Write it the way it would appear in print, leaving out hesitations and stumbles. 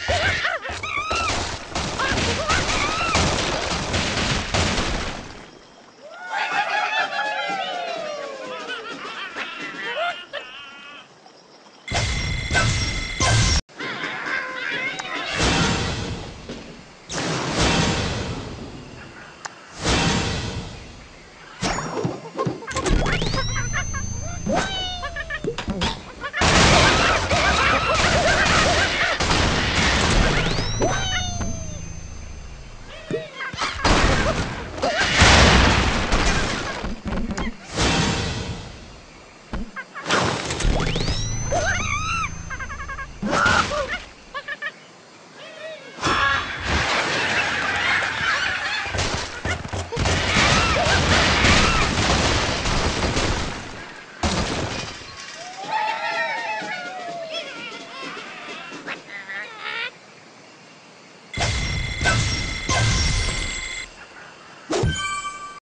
Ha!